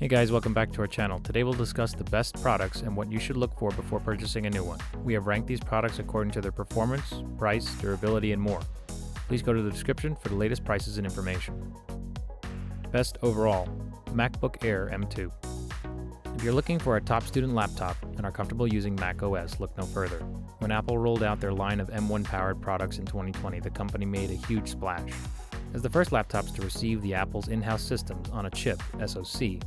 Hey guys, welcome back to our channel. Today we'll discuss the best products and what you should look for before purchasing a new one. We have ranked these products according to their performance, price, durability, and more. Please go to the description for the latest prices and information. Best overall, MacBook Air M2. If you're looking for a top student laptop and are comfortable using macOS, look no further. When Apple rolled out their line of M1-powered products in 2020, the company made a huge splash. As the first laptops to receive the Apple's in-house systems on a chip, SoC,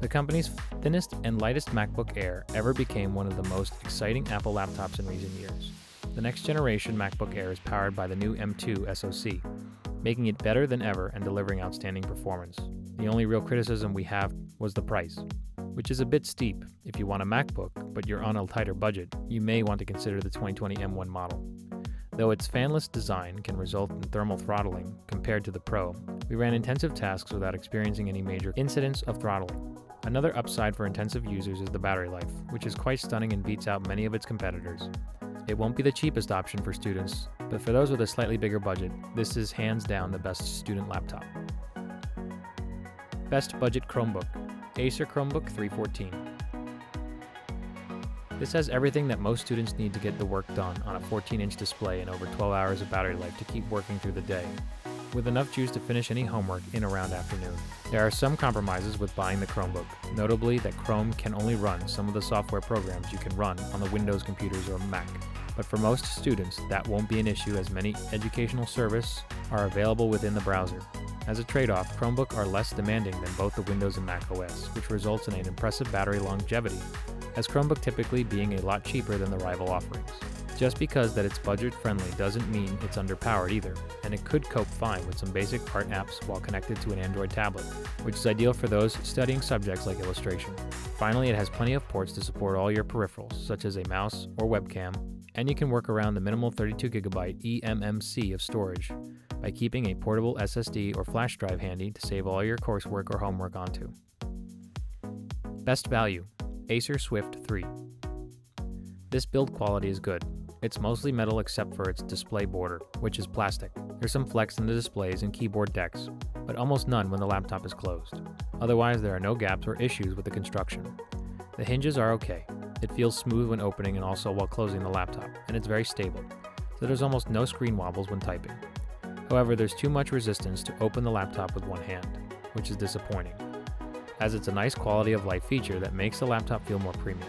the company's thinnest and lightest MacBook Air ever became one of the most exciting Apple laptops in recent years. The next generation MacBook Air is powered by the new M2 SoC, making it better than ever and delivering outstanding performance. The only real criticism we have was the price, which is a bit steep. If you want a MacBook, but you're on a tighter budget, you may want to consider the 2020 M1 model. Though its fanless design can result in thermal throttling compared to the Pro, we ran intensive tasks without experiencing any major incidents of throttling. Another upside for intensive users is the battery life, which is quite stunning and beats out many of its competitors. It won't be the cheapest option for students, but for those with a slightly bigger budget, this is hands down the best student laptop. Best budget Chromebook, Acer Chromebook 314. This has everything that most students need to get the work done on a 14-inch display and over 12 hours of battery life to keep working through the day, with enough juice to finish any homework in around afternoon. There are some compromises with buying the Chromebook, notably that Chrome can only run some of the software programs you can run on the Windows computers or Mac. But for most students, that won't be an issue as many educational services are available within the browser. As a trade-off, Chromebooks are less demanding than both the Windows and Mac OS, which results in an impressive battery longevity, as Chromebook typically being a lot cheaper than the rival offerings. Just because that it's budget-friendly doesn't mean it's underpowered either, and it could cope fine with some basic part apps while connected to an Android tablet, which is ideal for those studying subjects like illustration. Finally, it has plenty of ports to support all your peripherals, such as a mouse or webcam, and you can work around the minimal 32GB eMMC of storage by keeping a portable SSD or flash drive handy to save all your coursework or homework onto. Best value, Acer Swift 3. This build quality is good. It's mostly metal except for its display border, which is plastic. There's some flex in the displays and keyboard decks, but almost none when the laptop is closed. Otherwise, there are no gaps or issues with the construction. The hinges are okay. It feels smooth when opening and also while closing the laptop, and it's very stable, so there's almost no screen wobbles when typing. However, there's too much resistance to open the laptop with one hand, which is disappointing, as it's a nice quality of life feature that makes the laptop feel more premium.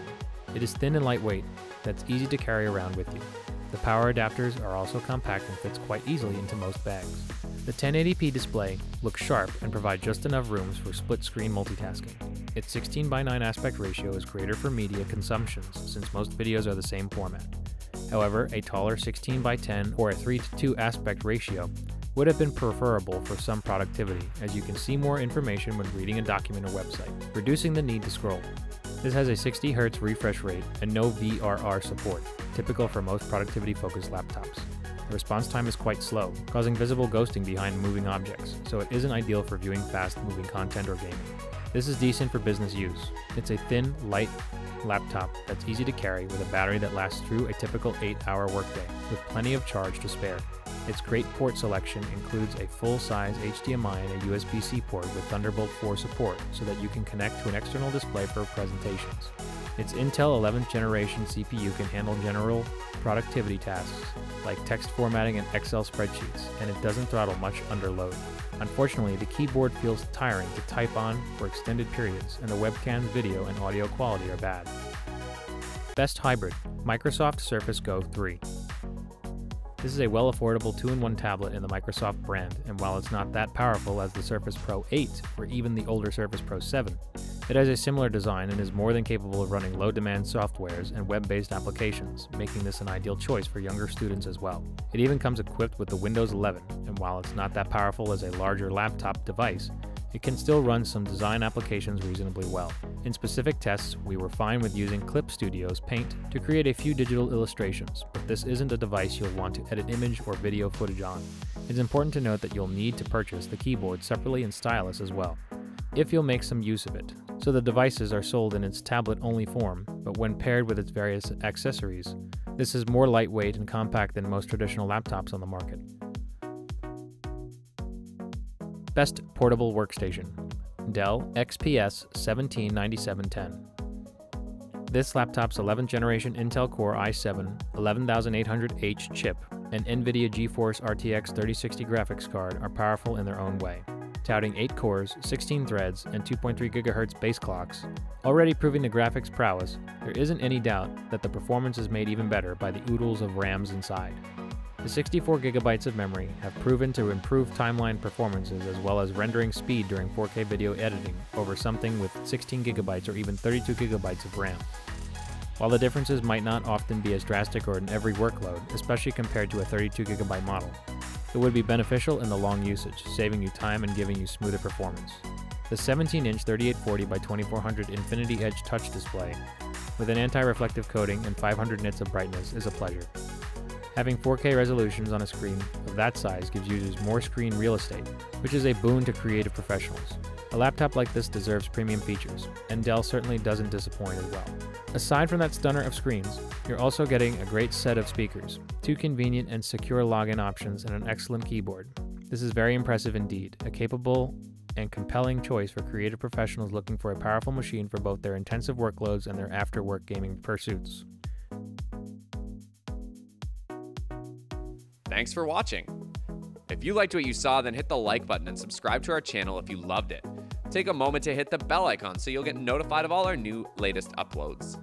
It is thin and lightweight, that's easy to carry around with you. The power adapters are also compact and fits quite easily into most bags. The 1080p display looks sharp and provides just enough room for split-screen multitasking. Its 16:9 aspect ratio is greater for media consumptions since most videos are the same format. However, a taller 16:10 or a 3:2 aspect ratio would have been preferable for some productivity, as you can see more information when reading a document or website, reducing the need to scroll. This has a 60Hz refresh rate and no VRR support, typical for most productivity-focused laptops. The response time is quite slow, causing visible ghosting behind moving objects, so it isn't ideal for viewing fast-moving content or gaming. This is decent for business use. It's a thin, light laptop that's easy to carry with a battery that lasts through a typical 8-hour workday, with plenty of charge to spare. Its great port selection includes a full-size HDMI and a USB-C port with Thunderbolt 4 support so that you can connect to an external display for presentations. Its Intel 11th generation CPU can handle general productivity tasks like text formatting and Excel spreadsheets, and it doesn't throttle much under load. Unfortunately, the keyboard feels tiring to type on for extended periods, and the webcam's video and audio quality are bad. Best hybrid, Microsoft Surface Go 3. This is a well-affordable 2-in-1 tablet in the Microsoft brand, and while it's not that powerful as the Surface Pro 8 or even the older Surface Pro 7, it has a similar design and is more than capable of running low-demand softwares and web-based applications, making this an ideal choice for younger students as well. It even comes equipped with the Windows 11, and while it's not that powerful as a larger laptop device, it can still run some design applications reasonably well. In specific tests, we were fine with using Clip Studio's Paint to create a few digital illustrations, but this isn't a device you'll want to edit image or video footage on. It's important to note that you'll need to purchase the keyboard separately and stylus as well, if you'll make some use of it. So the devices are sold in its tablet-only form, but when paired with its various accessories, this is more lightweight and compact than most traditional laptops on the market. Best portable workstation, Dell XPS 17 9710. This laptop's 11th generation Intel Core i7-11800H chip and NVIDIA GeForce RTX 3060 graphics card are powerful in their own way, touting 8 cores, 16 threads, and 2.3 GHz base clocks. Already proving the graphics prowess, there isn't any doubt that the performance is made even better by the oodles of RAMs inside. The 64 gigabytes of memory have proven to improve timeline performances as well as rendering speed during 4K video editing over something with 16 gigabytes or even 32 gigabytes of RAM. While the differences might not often be as drastic or in every workload, especially compared to a 32 gigabyte model, it would be beneficial in the long usage, saving you time and giving you smoother performance. The 17-inch 3840x2400 Infinity Edge touch display with an anti-reflective coating and 500 nits of brightness is a pleasure. Having 4K resolutions on a screen of that size gives users more screen real estate, which is a boon to creative professionals. A laptop like this deserves premium features, and Dell certainly doesn't disappoint as well. Aside from that stunner of screens, you're also getting a great set of speakers, 2 convenient and secure login options, and an excellent keyboard. This is very impressive indeed, a capable and compelling choice for creative professionals looking for a powerful machine for both their intensive workloads and their after-work gaming pursuits. Thanks for watching. If you liked what you saw, then hit the like button and subscribe to our channel if you loved it. Take a moment to hit the bell icon so you'll get notified of all our new latest uploads.